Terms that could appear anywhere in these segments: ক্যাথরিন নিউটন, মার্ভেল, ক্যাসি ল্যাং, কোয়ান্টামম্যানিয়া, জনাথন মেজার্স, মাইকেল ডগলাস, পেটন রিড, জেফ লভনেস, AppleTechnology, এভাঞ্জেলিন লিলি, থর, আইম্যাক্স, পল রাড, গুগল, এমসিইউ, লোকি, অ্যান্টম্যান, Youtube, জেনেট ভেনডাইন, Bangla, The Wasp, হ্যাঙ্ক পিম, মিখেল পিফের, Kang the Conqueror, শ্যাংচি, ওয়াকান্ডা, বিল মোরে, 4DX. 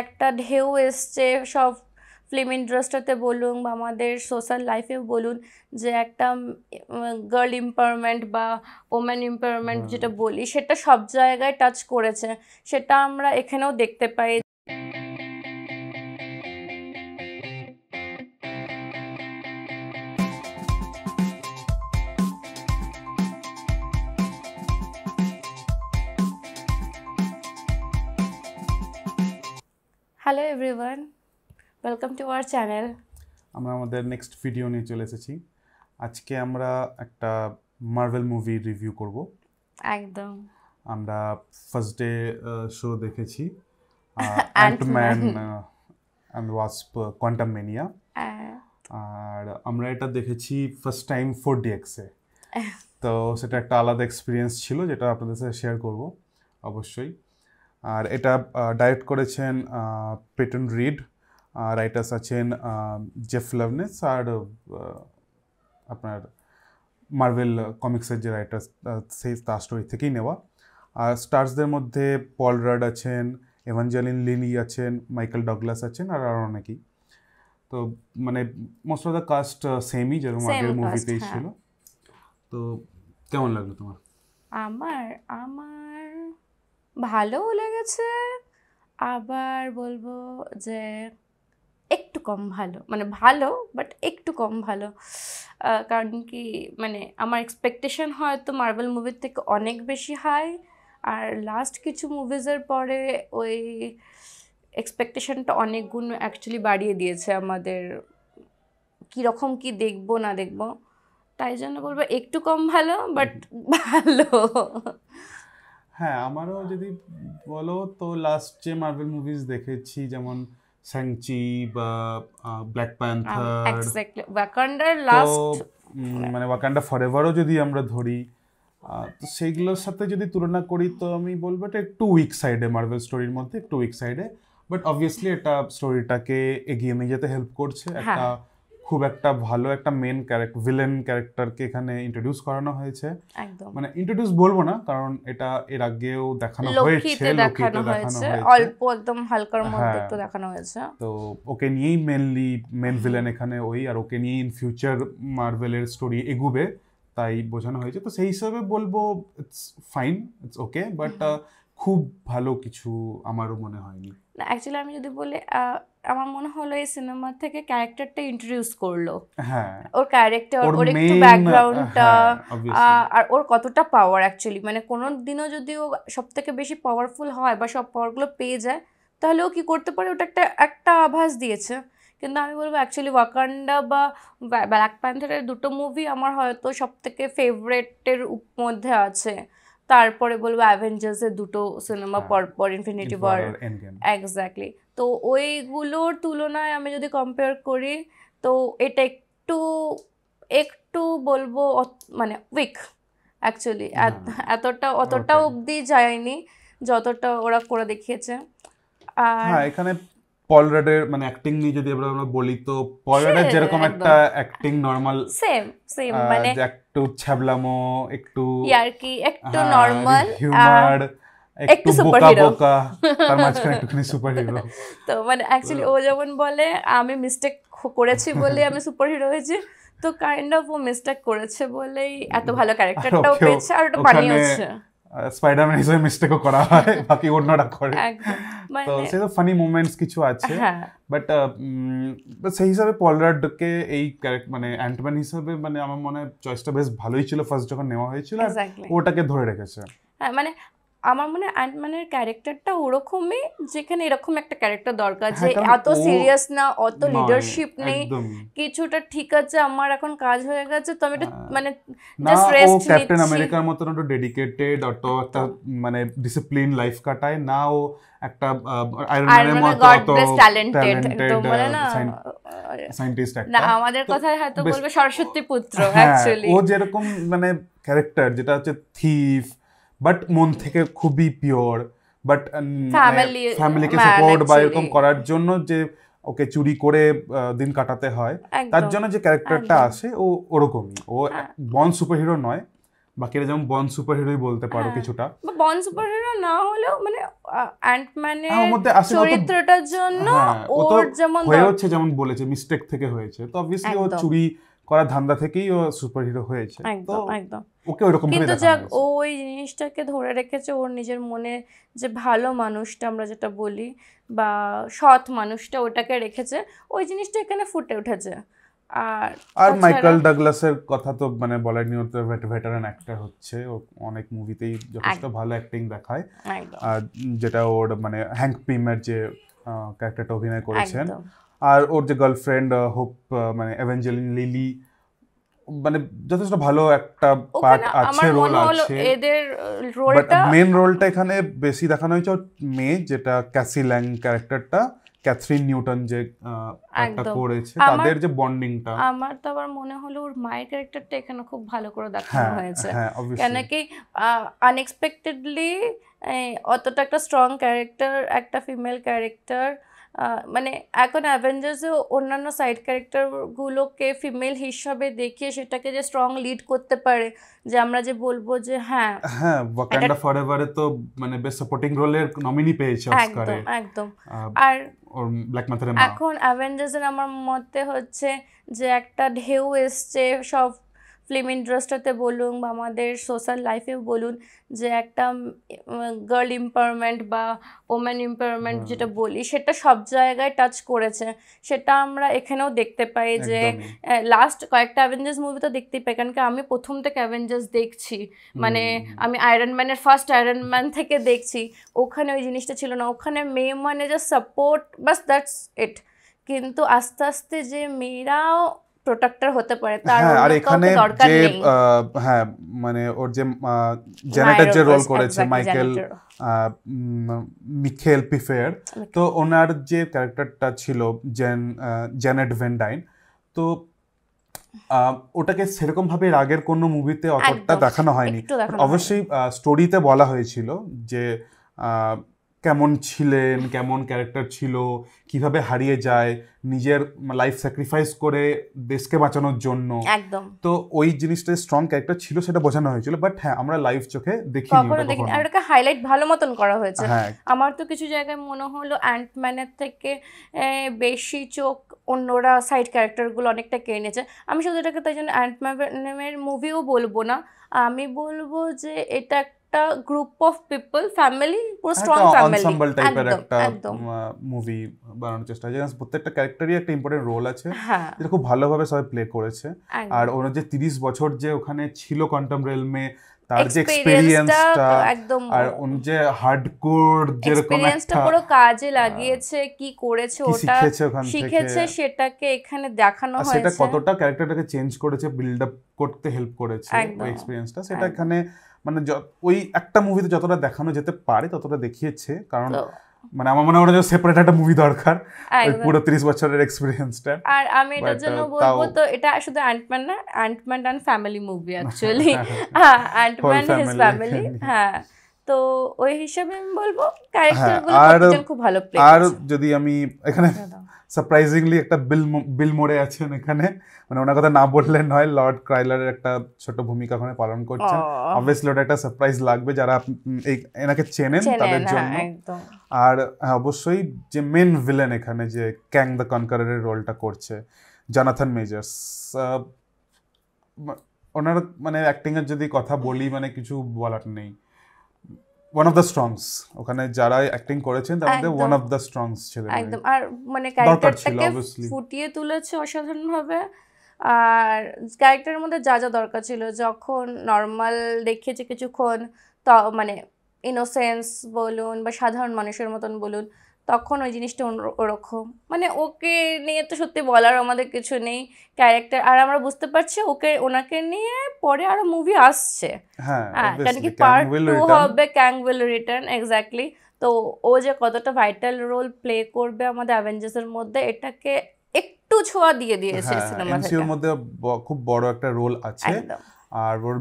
একটা ঢেউ এসছে সব ফিল্ম ইন্ডাস্ট্রিতে বলুন বা আমাদের সোশ্যাল লাইফে বলুন যে একটা গার্ল এমপাওয়ারমেন্ট বা ওমেন এমপাওয়ারমেন্ট যেটা বলি সেটা সব জায়গায় টাচ করেছে সেটা আমরা এখানেও দেখতে পাই। Hello everyone, welcome to our channel. আমরা আমাদের নেক্সট ভিডিও নিয়ে চলে এসেছি। আজকে আমরা একটা মার্ভেল মুভি রিভিউ করব। একদম আমরা ফার্স্ট ডে শো দেখেছি অ্যান্টম্যান and the Wasp কোয়ান্টামম্যানিয়া, আর আমরা এটা দেখেছি ফার্স্ট টাইম 4DX এ। তো সেটা একটা আলাদা এক্সপিরিয়েন্স ছিল যেটা আপনাদের সাথে শেয়ার করব অবশ্যই। আর এটা ডাইরেক্ট করেছেন পেটন রিড, রাইটার্স আছেন জেফ লভনেস, আর আপনার মার্ভেল কমিক্সের যে রাইটার্স সেই তার স্টোরি থেকেই নেওয়া। আর স্টার্সদের মধ্যে পল রাড আছেন, এভাঞ্জেলিন লিলি আছেন, মাইকেল ডগলাস আছেন, আর আরও অনেকেই। তো মানে মোস্ট অফ দ্য কাস্ট সেমই যেরকম আগের মুভিতেই ছিল। তো কেমন লাগলো তোমার? আমার আমার ভালোও লেগেছে, আবার বলবো যে একটু কম ভালো, মানে ভালো বাট একটু কম ভালো। কারণ কি মানে আমার এক্সপেকটেশন হয়তো মার্ভেল মুভির থেকে অনেক বেশি হাই, আর লাস্ট কিছু মুভিজের পরে ওই এক্সপেকটেশনটা অনেক গুণ অ্যাকচুয়ালি বাড়িয়ে দিয়েছে আমাদের, কীরকম কী দেখবো না দেখবো। তাই জন্য বলবো একটু কম ভালো বাট ভালো। হ্যাঁ, আমারও যদি বলো তো লাস্ট যে মার্ভেল মুভিজ দেখেছি যেমন শ্যাংচি বা ব্ল্যাক প্যান্থার, এক্স্যাক্টলি ওয়াকান্ডার লাস্ট মানে ওয়াকান্ডা ফরএভারও যদি আমরা ধরি, তো সেইগুলোর সাথে যদি তুলনা করি তো আমি বলবো এটা একটু উইক সাইডে, মার্ভেল স্টোরির মধ্যে একটু উইক সাইডে। বাট অবভিয়াসলি এটা স্টোরিটাকে এগিয়ে নিয়ে যেতে হেল্প করছে। একটা খুব একটা ভালো একটা মেন ক্যারেক্টার, ভিলেন ক্যারেক্টারকে এখানে ইন্ট্রোডিউস করানো হয়েছে। মানে ইন্ট্রোডিউস বলবো না, কারণ এটা এর আগেও দেখানো হয়েছে, লোকিতে দেখানো হয়েছে, অল্প একদম হালকার মধ্যে একটু দেখানো হয়েছে। তো ওকে নিয়েই মেইনলি মেন ভিলেন এখানে ওই, আর ওকে নিয়ে ইন ফিউচার মার্ভেলের স্টোরি এগুবে তাই বোঝানো হয়েছে। তো সেই হিসাবে বলবো it's fine, it's okay, but খুব ভালো কিছু আমারও মনে হয়নি। না অ্যাকচুয়ালি আমি যদি বলি আমার মনে হলো এই সিনেমা থেকে ক্যারেক্টারটা ইন্ট্রোডিউস করলো। হ্যাঁ, ওর ক্যারেক্টার, ওর একটু ব্যাকগ্রাউন্ডটা, আর ওর কতটা পাওয়ার অ্যাকচুয়ালি, মানে কোনো দিনও যদি ও সব থেকে বেশি পাওয়ারফুল হয় বা সব পাওয়ারগুলো পেয়ে যায় তাহলে ও কী করতে পারে, ওটা একটা একটা আভাস দিয়েছে। কিন্তু আমি বলবো অ্যাকচুয়ালি ওয়াকান্ডা বা ব্ল্যাক প্যান্থারের দুটো মুভি আমার হয়তো সব থেকে ফেভারেটের মধ্যে আছে। তারপরে বলবো অ্যাভেঞ্জার্সের দুটো সিনেমা পরপর, ইনফিনিটি ওয়ার, এক্স্যাক্টলি। তো ওইগুলোর তুলনায় আমি যদি কম্পেয়ার করি তো এটা একটু একটু বলবো মানে উইক অ্যাকচুয়ালি, এতটা অতটা অবধি যায়নি যতটা ওরা করে দেখিয়েছে। আর এখানে পল রাডের মানে অ্যাক্টিং নিয়ে যদি আমরা বলি তো পল রাডের যেরকম একটা অ্যাক্টিং নরমাল সেম সেম, মানে একটু ছ্যাবলামো, একটু ইয়ারকি, একটু নরমাল হিউমার, একটু বোকা বোকা, তার মাঝখানে একটুখানি সুপারহিরো। তো মানে অ্যাকচুয়ালি ও যেমন বলে আমি মিস্টেক করেছি বলে আমি সুপারহিরো হয়েছি, তো কাইন্ড অফ ও মিস্টেক করেছে বলেই এত ভালো ক্যারেক্টারটাও পেয়েছে, আর ওটা বানিয়েছে। স্পাইডারম্যান হিসেবে মিস্টেকও করা হয়, বাকি অন্যরা করে। তো সেই তো ফানি মোমেন্টস কিছু আছে, বাট সেই হিসাবে পল রাডকে এই ক্যারেক্টার মানে অ্যান্টম্যান হিসাবে মানে আমার মনে হয় চয়েসটা বেশ ভালোই ছিল ফার্স্ট যখন নেওয়া হয়েছিল, ওটাকে ধরে রেখেছে। হ্যাঁ, মানে আমার মনে হয় অ্যান্টম্যানের ক্যারেক্টারটা ওরকমই, যেখানে এরকম একটা ক্যারেক্টার দরকার যে এত সিরিয়াস না, অত লিডারশিপ নেই, কিছুটা ঠিক আছে আমার এখন কাজ হয়ে গেছে তো আমি এটা মানে জাস্ট রেস্ট নিচ্ছি। ক্যাপ্টেন আমেরিকার মতন একটু ডেডিকেটেড, অত একটা মানে ডিসিপ্লিন লাইফ কাটায় না, ও একটা আয়রন ম্যানের মতো অত ট্যালেন্টেড একদম বলে না, সায়েন্টিস্ট না, আমাদের কথায় হয়তো বলবে সরস্বতী পুত্র অ্যাকচুয়ালি। ও যেরকম মানে ক্যারেক্টার যেটা হচ্ছে থিফ, বাট মন থেকে খুবই পিওর, বাট ফ্যামিলিকে সাপোর্ট বা এরকম করার জন্য যে ওকে চুরি করে দিন কাটাতে হয়, তার জন্য যে ক্যারেক্টারটা আসে ও ওরকমই। ও বর্ন সুপারহিরো নয়, বাকিরা যেমন বন সুপারহিরোই বলতে পারো কিছুটা, বন সুপারহিরো না হলেও মানে অ্যান্টম্যানের চরিত্রটার জন্য ওর যেমন হয়েছে, যেমন বলেছে মিস্টেক থেকে হয়েছে, তো অবভিয়াসলি ও চুরি করা ধান্দা থেকেই ও সুপারহিরো হয়েছে, তো একদম ওকে ওরকম ভাবে দেখা যায়। কিন্তু ও ওই জিনিসটাকে ধরে রেখেছে ওর নিজের মনে, যে ভালো মানুষটা আমরা যেটা বলি বা সৎ মানুষটা, ওটাকে রেখেছে, ওই জিনিসটা এখানে ফুটে উঠেছে। আর মাইকেল ডাগলাসের কথা তো মানে বলার নিয়ত, ভেটারান অ্যাক্টর হচ্ছে, ও অনেক মুভিতেই যথেষ্ট ভালো অ্যাক্টিং দেখায়, যেটা ওর মানে হ্যাঙ্ক পিমের যে ক্যারেক্টারটা অভিনয় করেছেন। আর ওর যে গার্লফ্রেন্ড হোপ মানে এভাঞ্জেলিন লিলি, মানে যথেষ্ট ভালো একটা পার্ট আছে, রোল আছে, বাট মেন রোলটা এখানে বেশি দেখানো হয়েছে মেয়ে, যেটা ক্যাসি ল্যাং ক্যারেক্টারটা, ক্যাথরিন নিউটন যে একটা করেছে, তাদের যে বন্ডিংটা আমার তো আবার মনে হলো ওর মায়ের ক্যারেক্টারটা এখানে খুব ভালো করে দেখানো হয়েছে, কেন কি আনএক্সপেক্টেডলি অতটা একটা স্ট্রং ক্যারেক্টার, একটা ফিমেল ক্যারেক্টার, মানে এখন অ্যাভেঞ্জার্সে অন্যান্য সাইড ক্যারেক্টারগুলোকে ফিমেল হিসাবে দেখিয়ে সেটাকে যে স্ট্রং লিড করতে পারে, যে আমরা যে বলবো যে হ্যাঁ হ্যাঁ ওয়াকান্ডা ফরএভারে তো মানে বেস্ট সাপোর্টিং রোলের নমিনি পেয়েছে অস্কারে, একদম। আর ওর ব্ল্যাক প্যান্থার এখন অ্যাভেঞ্জার্সের আমার মতে হচ্ছে যে একটা ঢেউ এসছে সব ফিল্ম ইন্ডাস্ট্রিতে বলুন বা আমাদের সোশ্যাল লাইফেও বলুন, যে একটা গার্ল এমপাওয়ারমেন্ট বা ওমেন এমপাওয়ারমেন্ট যেটা বলি, সেটা সব জায়গায় টাচ করেছে, সেটা আমরা এখানেও দেখতে পাই। যে লাস্ট কয়েকটা অ্যাভেঞ্জার্স মুভি তো দেখতেই পাই, কারণ কি আমি প্রথম থেকে অ্যাভেঞ্জার্স দেখছি, মানে আমি আয়রন ম্যানের ফার্স্ট আয়রন ম্যান থেকে দেখছি, ওখানে ওই জিনিসটা ছিল না, ওখানে মেয়ে মানে যে সাপোর্ট, বাস দ্যাটস ইট। কিন্তু আস্তে আস্তে যে মেয়েরাও প্রোটেক্টর হতে পারে, তার এখানে যে হ্যাঁ মানে ওর যে জেনেটের যে রোল করেছে মিখেল পিফের, তো ওনার যে ক্যারেক্টারটা ছিল জেনেট ভেনডাইন, তো ওটাকে সেরকম ভাবে আগের কোনো মুভিতে অতটা দেখানো হয়নি। অবশ্যই স্টোরিতে বলা হয়েছিল যে কেমন ছিলেন, কেমন ক্যারেক্টার ছিল, কিভাবে হারিয়ে যায় নিজের লাইফ স্যাক্রিফাইস করে দেশকে বাঁচানোর জন্য, একদম। তো ওই জিনিসটা স্ট্রং ক্যারেক্টার ছিল, সেটা বোঝানো হয়েছিল, বাট হ্যাঁ আমরা লাইভ চোখে দেখিনি, আর ওটাকে হাইলাইট ভালো মতন করা হয়েছে। আমার তো কিছু জায়গায় মনে হলো অ্যান্টম্যানের থেকে বেশি চোখ অন্যরা সাইড ক্যারেক্টারগুলো অনেকটা কেড়ে নিয়েছে। আমি শুধু এটাকে তাই জন্য অ্যান্টম্যানের মুভিও বলবো না, আমি বলবো যে এটা একটা গ্রুপ অফ পিপল, ফ্যামিলি, পুরো স্ট্রং ফ্যামিলি এনসাম্বল টাইপের একটা মুভি বানানোর চেষ্টা করেছে। প্রত্যেকটা ক্যারেক্টারই একটা ইম্পর্টেন্ট রোল আছে, এটা খুব ভালোভাবে সবাই প্লে করেছে। আর ওর যে 30 বছর যে ওখানে ছিল কোয়ান্টাম রিয়েলমে, তার যে এক্সপেরিয়েন্সটা একদম, আর ওর যে হার্ডকোর যে এক্সপেরিয়েন্সটা পুরো কাজে লাগিয়েছে, কি করেছে ওটা শিখেছে, সেটাকে এখানে দেখানো হয়েছে, সেটা কতটা ক্যারেক্টারটাকে চেঞ্জ করেছে, বিল্ড আপ করতে হেল্প করেছে ওই এক্সপেরিয়েন্সটা, সেটা এখানে মানে ওই একটা মুভিতে যতটা দেখানো যেতে পারে ততটা দেখিয়েছে। কারণ মানে আমার মনে হয় ওটা সেপারেট একটা মুভি দরকার, ওই পুরো 30 বছরের এক্সপেরিয়েন্সটা। আর আমি এটার জন্য বলবো তো এটা শুধু অ্যান্টম্যান না, অ্যান্টম্যান and family movie actually, হ্যাঁ অ্যান্টম্যান হিজ ফ্যামিলি, হ্যাঁ। তো ওই হিসাবে আমি বলবো ক্যারেক্টারগুলো প্রত্যেকজন খুব ভালো প্লে। আর যদি আমি এখানে সারপ্রাইজিংলি একটা বিল মোরে আছেন এখানে, মানে ওনার কথা না বললে নয়, লর্ড ক্রাইলারের একটা ছোট ভূমিকা ওখানে পালন করছেন। অবভিয়াসলি ওটা একটা সারপ্রাইজ লাগবে যারা এনাকে চেনেন তাদের জন্য। আর অবশ্যই যে মেন ভিলেন এখানে, যে ক্যাং দ্য কনকারের রোলটা করছে জনাথন মেজার্স, ওনার মানে অ্যাক্টিংয়ের যদি কথা বলি মানে কিছু বলার নেই। one of the strongs ওখানে যারা অ্যাক্টিং করেছেন তার মধ্যে one of the strongs ছিলেন একদম। আর মানে ক্যারেক্টারটাকে ফুটিয়ে তুলেছে অসাধারণভাবে, আর ক্যারেক্টারের মধ্যে যা যা দরকার ছিল, যখন নর্মাল দেখিয়েছে কিছুক্ষণ তা মানে ইনোসেন্স বলুন বা সাধারণ মানুষের মতন বলুন, তখন ওই জিনিসটা ওরকম, মানে ওকে নিয়ে তো সত্যি বলার আমাদের কিছু নেই। ক্যারেক্টার আর আমরা বুঝতে পারছি ওকে, ওনাকে নিয়ে পরে আরো মুভি আসছে, হ্যাঁ কারণ কি পার্ট 2 হবে ক্যাং উইল রিটার্ন, এক্স্যাক্টলি। তো ও যে কতটা ভাইটাল রোল প্লে করবে আমাদের অ্যাভেঞ্জার্সের মধ্যে, এটাকে একটু ছোঁয়া দিয়ে দিয়েছে সিনেমাতে, এর মধ্যে খুব বড় একটা রোল আছে। আর ওর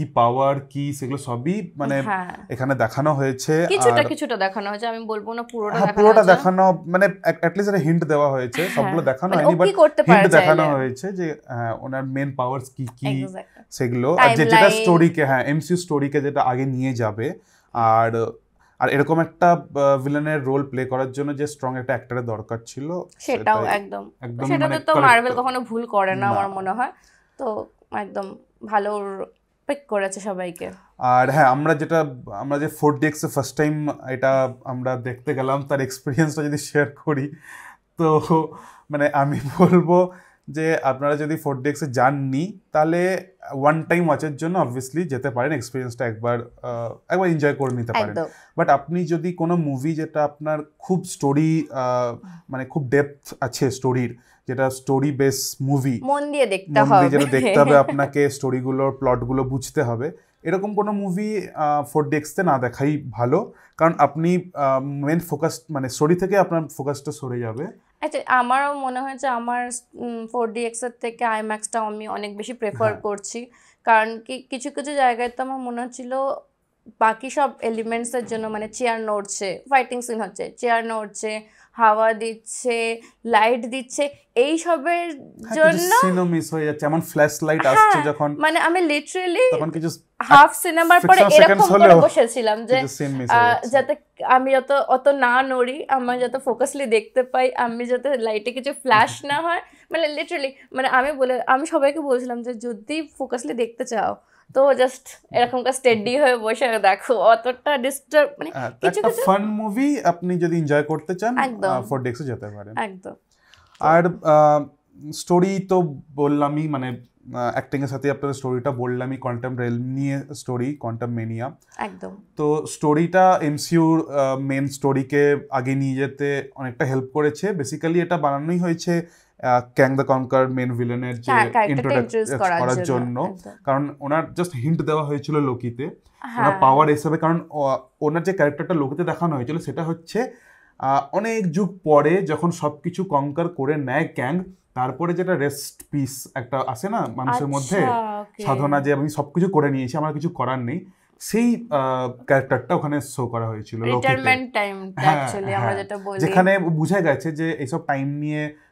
কি পাওয়ার কি সেগুলো সবই মানে এখানে দেখানো হয়েছে, কিছুটা কিছুটা দেখানো হয়েছে, আমি বলবো না পুরোটা দেখানো, মানে অ্যাট লিস্ট একটা হিন্ট দেওয়া হয়েছে, সবগুলো দেখানো হয়নি বাট হিন্ট দেখানো হয়েছে যে ওনার মেইন পাওয়ারস কি কি, সেগুলো আর যেটা স্টোরি কে হ্যাঁ এমসিইউ স্টোরি কে যেটা আগে নিয়ে যাবে আর আর এরকম একটা ভিলেনের রোল প্লে করার জন্য যে স্ট্রং একটা অ্যাক্টরের দরকার ছিল সেটাও একদম সেটাতে তো মার্ভেল কখনো ভুল করে না আমার মনে হয় তো একদম ভালো পিক করেছে সবাইকে আর হ্যাঁ আমরা যে 4DX এ ফার্স্ট টাইম এটা আমরা দেখতে গেলাম তার এক্সপেরিয়েন্সটা যদি শেয়ার করি তো মানে আমি বলবো যে আপনারা যদি 4DX এ যাননি তাহলে ওয়ান টাইম ওয়াচের জন্য অবভিয়াসলি যেতে পারেন এক্সপেরিয়েন্সটা একবার এনজয় করে নিতে পারেন বাট আপনি যদি কোনো মুভি যেটা আপনার খুব স্টোরি মানে খুব ডেপথ আছে স্টোরির যেটা স্টোরি বেস মুভি মন দিয়ে দেখতে হবে আপনাকে স্টোরিগুলোর প্লটগুলো বুঝতে হবে এরকম কোনো মুভি 4DX তে না দেখাই ভালো কারণ আপনি মেন ফোকাস মানে স্টোরি থেকে আপনার ফোকাসটা সরে যাবে আচ্ছা আমারও মনে হয় যে আমার 4DX এর থেকে আইম্যাক্সটা আমি অনেক বেশি প্রেফার করছি কারণ কি কিছু কিছু জায়গায় তো আমার মনে হচ্ছিল বাকি সব এলিমেন্টসের জন্য মানে চেয়ার নড়ছে ফাইটিং সিন হচ্ছে চেয়ার নড়ছে হাওয়া দিচ্ছে লাইট দিচ্ছে এই সবের জন্য সিনও মিস হয়ে যাচ্ছে এমন ফ্ল্যাশ লাইট আসছে যখন মানে আমি লিটারালি তখন কিছু হাফ সিনেমার পরে এরকম করে বসেছিলাম যে যাতে আমি অত না নড়ি আমি যাতে ফোকাসলি দেখতে পাই আমি যাতে লাইটে কিছু ফ্ল্যাশ না হয় মানে লিটারালি মানে আমি সবাইকে বলছিলাম যে যদি ফোকাসলি দেখতে চাও তো জাস্ট এরকমটা স্টেডি হয়ে বসে দেখো অতটা ডিস্টার্ব মানে কিছু কিছু ফান মুভি আপনি যদি এনজয় করতে চান 4DX এ যেতে পারেন একদম আর স্টোরি তো বললামই মানে অ্যাক্টিং এর সাথে আপনারা স্টোরিটা বললামই কোয়ান্টাম রেল নিয়ে স্টোরি কোয়ান্টাম মেনিয়া একদম তো স্টোরিটা এমসিইউর মেন স্টোরিকে আগে নিয়ে যেতে অনেকটা হেল্প করেছে বেসিক্যালি এটা বানানোই হয়েছে Kang the Conqueror main villain এর যে ইন্ট্রোডাকশন করার জন্য কারণ ওনার জাস্ট হিন্ট দেওয়া হয়েছিল লোকিতে ওনার পাওয়ার হিসেবে কারণ ওনার যে ক্যারেক্টারটা লোকিতে দেখানো হয়েছিল সেটা হচ্ছে অনেক যুগ পরে যখন সবকিছু কনকার করে নেয় ক্যাং তারপরে যেটা রেস্ট পিস একটা আসে না মানুষের মধ্যে সাধনা যে আমি সবকিছু করে নিয়েছি আমার কিছু করার নেই সেই ক্যারেক্টারটা ওখানে শো করা হয়েছিল যেখানে বুঝা গেছে যে এইসব টাইম নিয়ে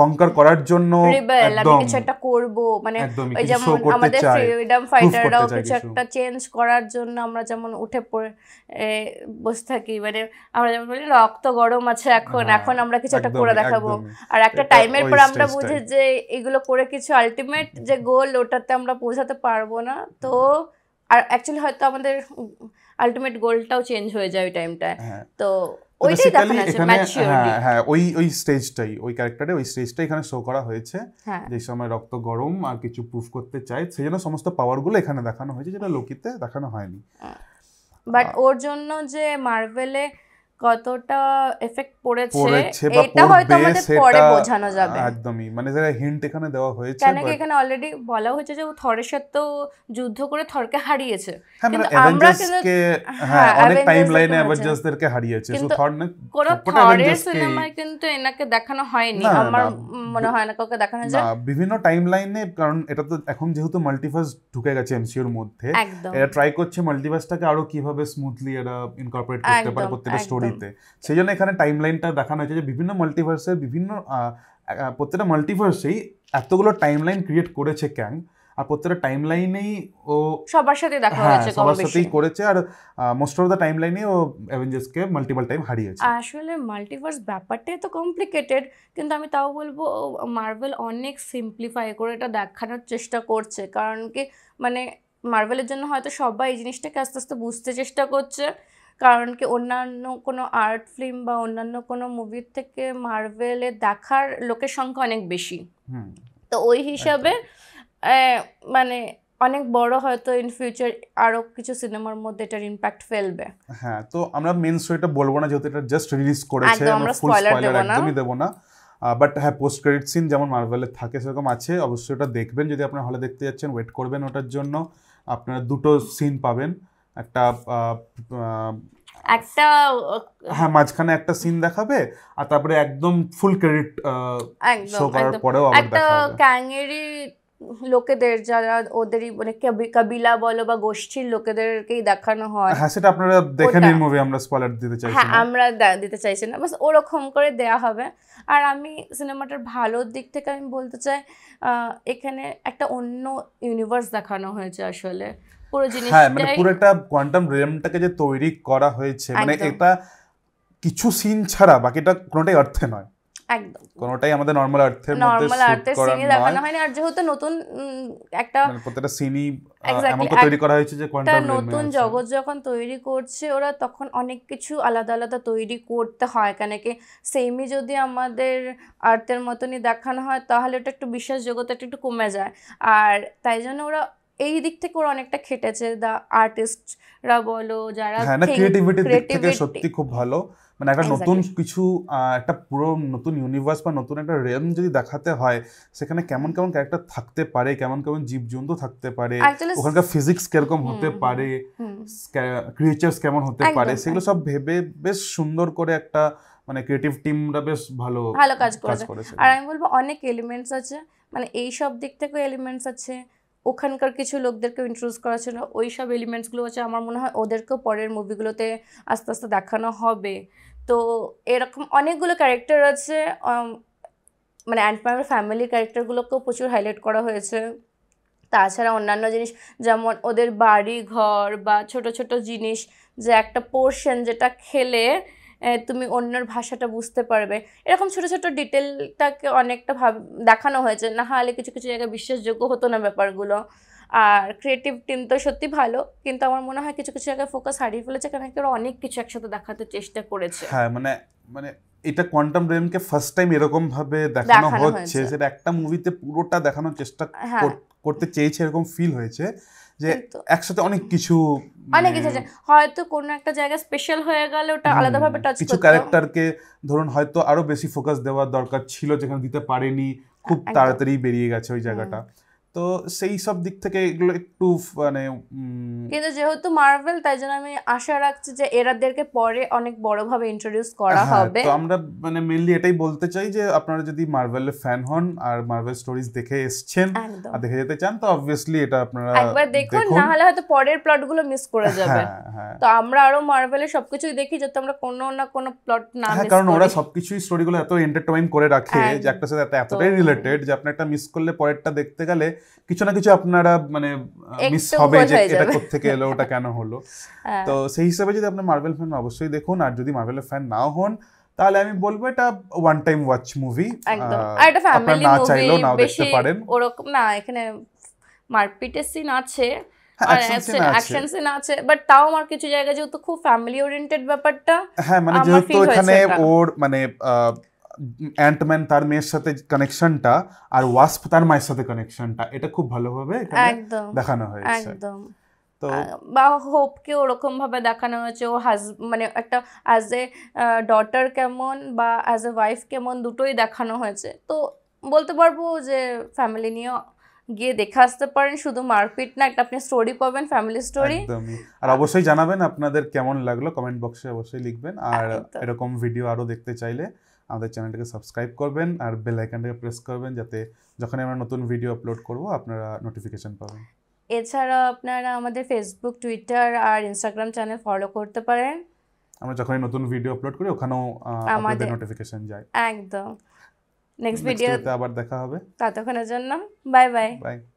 কনকার করার জন্য একদম কিছু একটা করব মানে যেমন আমাদের ফ্রিডম ফাইটাররা কিছু একটা চেঞ্জ করার জন্য আমরা যেমন উঠে পড়ে বসে থাকি মানে আমরা যেমন বলি রক্ত গরম আছে এখন আমরা কিছু একটা করে দেখাবো আর একটা টাইমের পর আমরা বুঝি যে এগুলো করে কিছু আলটিমেট যে গোল ওটাতে আমরা পৌঁছাতে পারবো না তো আর অ্যাকচুয়ালি হয়তো আমাদের আলটিমেট গোলটাও চেঞ্জ হয়ে যায় ওই টাইমটায় তো শো করা হয়েছে যে সময় রক্ত গরম আর কিছু প্রুফ করতে চাই সেজন্য সমস্ত পাওয়ার গুলো এখানে দেখানো হয়েছে যেটা লোকিতে দেখানো হয়নি বাট ওর জন্য যে মার্ভেলে কতটা এফেক্ট পড়েছে এটা হয়তো আমাদের পরে বোঝানো যাবে একদমই মানে যারা হিন্ট এখানে দেওয়া হয়েছে মানে এখানে অলরেডি বলা হয়েছে যে ও থরের সাথে যুদ্ধ করে থরকে হারিয়েছে কিন্তু আমরা কে হ্যাঁ অনেক টাইমলাইনে অ্যাভেঞ্জার্সদেরকে হারিয়েছে সো থর না কোন থরের সিনেমায় কিন্তু এনাকে দেখানো হয়নি আমার মনে হয় না কাউকে দেখানো যায় না বিভিন্ন টাইমলাইনে কারণ এটা তো এখন যেহেতু মাল্টিভার্স ঢুকে গেছে এমসিইউ এর মধ্যে এরা ট্রাই করছে মাল্টিভার্সটাকে আরো কিভাবে স্মুথলি এরা ইনকর্পোরেট করতে পারে প্রত্যেকটা স্টোরি সেজন্য এখানে টাইমলাইনটা দেখানো হয়েছে যে বিভিন্ন মাল্টিভার্সের বিভিন্ন প্রত্যেকটা মাল্টিভার্সেই এতগুলো টাইমলাইন ক্রিয়েট করেছে ক্যাং আর প্রত্যেকটা টাইমলাইনেই ও সবার সাথে দেখা হয়েছে সবার সাথেই করেছে আর মোস্ট অফ দা টাইমলাইনে ও অ্যাভেঞ্জার্সকে মাল্টিপল টাইম হারিয়েছে আসলে মাল্টিভার্স ব্যাপারটা তো কমপ্লিকেটেড কিন্তু আমি তাও বলবো মার্ভেল অনেক সিম্পলিফাই করে এটা দেখানোর চেষ্টা করছে কারণ কি মানে মার্ভেলের জন্য হয়তো সবাই এই জিনিসটাকে আস্তে আস্তে বুঝতে চেষ্টা করছে কারণ কি অন্যান্য কোনো আর্ট ফিল্ম বা অন্যান্য কোনো মুভির থেকে মার্ভেলে দেখার লোকের সংখ্যা অনেক বেশি তো ওই হিসাবে মানে অনেক বড় হয়তো ইন ফিউচার আরও কিছু সিনেমার মধ্যে এটার ইম্প্যাক্ট ফেলবে হ্যাঁ তো আমরা মেন স্টোরিটা বলবো না যেহেতু এটা জাস্ট রিলিজ করেছে আমরা ফুল স্পয়লার একদমই দেব না বাট হ্যাঁ পোস্ট ক্রেডিট সিন যেমন মার্ভেলে থাকে সেরকম আছে অবশ্যই ওটা দেখবেন যদি আপনারা হলে দেখতে যাচ্ছেন ওয়েট করবেন ওটার জন্য আপনারা দুটো সিন পাবেন একটা হ্যাঁ মাঝখানে একটা সিন দেখাবে আর তারপরে একদম ফুল ক্রেডিট শো করার পরেও আবার দেখাবে একটা ক্যাংয়েরই লোকেদের যারা ওদেরই মানে কবিলা বলো বা গোষ্ঠীর লোকেদেরকেই দেখানো হয়। হ্যাঁ, সেটা আপনারা দেখেন এই মুভি, আমরা স্পয়লার দিতে চাইছি না। হ্যাঁ, আমরা দিতে চাইছি না, বাস ওরকম করে দেয়া হবে। আর আমি সিনেমাটার ভালো দিক থেকে আমি বলতে চাই এখানে একটা অন্য ইউনিভার্স দেখানো হয়েছে আসলে পুরো জিনিসটা। হ্যাঁ, মানে পুরো একটা কোয়ান্টাম রিয়েলমটাকে যে তৈরি করা হয়েছে, মানে এটা কিছু সিন ছাড়া বাকিটা কোনোটাই অর্থে নয়। একদম কোনটাই আমাদের নরমাল আর্থের মধ্যে সিনে দেখানো হয়নি। আর যেহেতু নতুন একটা প্রত্যেকটা সিনি এমন করে তৈরি করা হয়েছে যে কোয়ান্টাম নতুন জগৎ যখন তৈরি করছে ওরা, তখন অনেক কিছু আলাদা আলাদা তৈরি করতে হয়। কেন কি সেমি যদি আমাদের আর্থের মতনই দেখানো হয় তাহলে ওটা একটু বিশ্বাস জগৎটা একটু কমে যায়। আর তাই জন্য ওরা এই দিক থেকে ওরা অনেকটা খেটেছে, দা আর্টিস্টরা বলো যারা ক্রিয়েটিভিটির দিক থেকে সত্যি খুব ভালো। মানে একটা নতুন কিছু, একটা পুরো নতুন ইউনিভার্স বা নতুন একটা রিয়েলম যদি দেখাতে হয় সেখানে কেমন কেমন ক্যারেক্টার থাকতে পারে, কেমন কেমন জীবজন্তু থাকতে পারে, ওখানকার ফিজিক্স কিরকম হতে পারে, ক্রিয়েচার্স কেমন হতে পারে, সেগুলো সব ভেবে বেশ সুন্দর করে একটা মানে ক্রিয়েটিভ টিমরা বেশ ভালো ভালো কাজ করেছে। আর আমি বলবো অনেক এলিমেন্টস আছে, মানে এই সব দিক থেকেও এলিমেন্টস আছে, ওখানকার কিছু লোকদেরকে ইন্ট্রোডিউস করা ছিল, ওই সব এলিমেন্টসগুলো আছে। আমার মনে হয় ওদেরকেও পরের মুভিগুলোতে আস্তে আস্তে দেখানো হবে। তো এরকম অনেকগুলো ক্যারেক্টার আছে, মানে অ্যান্টম্যানের ফ্যামিলির ক্যারেক্টারগুলোকেও প্রচুর হাইলাইট করা হয়েছে। তাছাড়া অন্যান্য জিনিস যেমন ওদের বাড়ি ঘর বা ছোট ছোট জিনিস, যে একটা পোর্শন যেটা খেলে তুমি অন্যের ভাষাটা বুঝতে পারবে, এরকম ছোটো ছোটো ডিটেলটাকে অনেকটা দেখানো হয়েছে। না হলে কিছু কিছু জায়গায় বিশ্বাসযোগ্য হতো না ব্যাপারগুলো। আর ক্রিয়েটিভ টিম তো সত্যি ভালো, কিন্তু আমার মনে হয় কিছু কিছু জায়গায় ফোকাস হারিয়ে ফেলেছে, কারণ ওরা অনেক কিছু একসাথে দেখাতে চেষ্টা করেছে। হ্যাঁ, মানে মানে এটা কোয়ান্টাম রিয়েলমকে ফার্স্ট টাইম এরকম ভাবে দেখানো হচ্ছে, সেটা একটা মুভিতে পুরোটা দেখানোর চেষ্টা করতে চেয়েছে, এরকম ফিল হয়েছে যে একসাথে অনেক কিছু আছে। হয়তো কোনো একটা জায়গা স্পেশাল হয়ে গেল, ওটা আলাদাভাবে টাচ করতে কিছু ক্যারেক্টারকে ধরুন হয়তো আরো বেশি ফোকাস দেওয়া দরকার ছিল, যেখানে দিতে পারেনি, খুব তাড়াতাড়ি বেরিয়ে গেছে ওই জায়গাটা। তো সেই সব দিক থেকে এগুলো একটু মানে, কিন্তু যেহেতু মার্ভেল তাই জন্য আমি আশা রাখছি যে এরাদেরকে পরে অনেক বড়ভাবে ইন্ট্রোডিউস করা হবে। তো আমরা মানে মেইনলি এটাই বলতে চাই যে আপনারা যদি মার্ভেলের ফ্যান হন আর মার্ভেল স্টোরিজ দেখে এসেছেন আর দেখে যেতে চান, তো অবভিয়াসলি এটা আপনারা একবার দেখুন, না হলে হয়তো পরের প্লটগুলো মিস করে যাবেন। তো আমরা আরো মার্ভেলের সবকিছুই দেখি যাতে আমরা কোনো না কোনো প্লট না মিস করি, কারণ ওরা সবকিছুই স্টোরিগুলো এত এন্টারটেইন করে রাখে যে একটা সাথে এতটাই রিলেটেড যে আপনি একটা মিস করলে পরেরটা দেখতে গেলে কিছু না কিছু আপনারা মানে মিস হবে, যে এটা কোথা থেকে এলো, ওটা কেন হলো। তো সেই হিসাবে যদি আপনি মার্ভেল ফ্যান অবশ্যই দেখুন, আর যদি মার্ভেলের ফ্যান নাও হন তাহলে আমি বলবো এটা ওয়ান টাইম ওয়াচ মুভি। একদম, আর এটা ফ্যামিলি মুভি, না চাইলেও নাও দেখতে পারেন। ওরকম না, এখানে মারপিটের সিন আছে, অ্যাকশন সিন আছে, বাট তাও আমার কিছু জায়গা যেহেতু খুব ফ্যামিলি ওরিয়েন্টেড ব্যাপারটা। হ্যাঁ, মানে যেহেতু এখানে ওর মানে অ্যান্টম্যান তার মেয়ের সাথে কানেকশনটা আর ওয়াস্প তার মায়ের সাথে কানেকশনটা, এটা খুব ভালোভাবে এখানে দেখানো হয়েছে। একদম, তো বা হোপকে ওরকম ভাবে দেখানো হয়েছে, ও মানে একটা অ্যাজ এ ডটার কেমন বা অ্যাজ এ ওয়াইফ কেমন দুটোই দেখানো হয়েছে। তো বলতে পারবো যে ফ্যামিলি নিয়ে গিয়ে দেখে আসতে পারেন, শুধু মারপিট না, একটা আপনি স্টোরি পাবেন, ফ্যামিলি স্টোরি। একদমই, আর অবশ্যই জানাবেন আপনাদের কেমন লাগলো, কমেন্ট বক্সে অবশ্যই লিখবেন। আর এরকম ভিডিও আরো দেখতে চাইলে আমাদের চ্যানেলটাকে সাবস্ক্রাইব করবেন আর বেল আইকনটাকে প্রেস করবেন, যাতে যখন আমরা নতুন ভিডিও আপলোড করব আপনারা নোটিফিকেশন পাবেন। এছাড়া আপনারা আমাদের ফেসবুক, টুইটার আর ইনস্টাগ্রাম চ্যানেল ফলো করতে পারেন, আমরা যখনই নতুন ভিডিও আপলোড করি ওখানেও আপনাদের নোটিফিকেশন যায়। একদম, নেক্সট ভিডিওতে আবার দেখা হবে, ততক্ষণের জন্য বাই বাই।